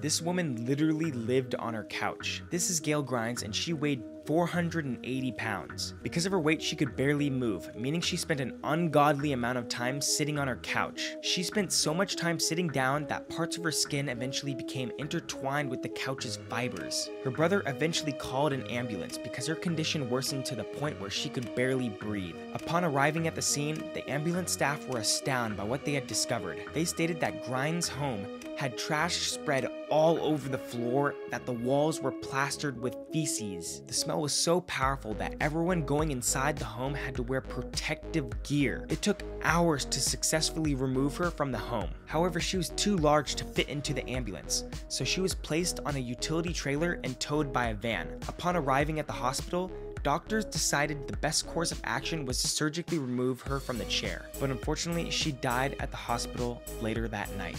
This woman literally lived on her couch. This is Gayle Grinds, and she weighed 480 pounds. Because of her weight, she could barely move, meaning she spent an ungodly amount of time sitting on her couch. She spent so much time sitting down that parts of her skin eventually became intertwined with the couch's fibers. Her brother eventually called an ambulance because her condition worsened to the point where she could barely breathe. Upon arriving at the scene, the ambulance staff were astounded by what they had discovered. They stated that Grinds' home had trash spread all over the floor, that the walls were plastered with feces. The smell was so powerful that everyone going inside the home had to wear protective gear. It took hours to successfully remove her from the home. However, she was too large to fit into the ambulance, so she was placed on a utility trailer and towed by a van. Upon arriving at the hospital, doctors decided the best course of action was to surgically remove her from the chair, but unfortunately, she died at the hospital later that night.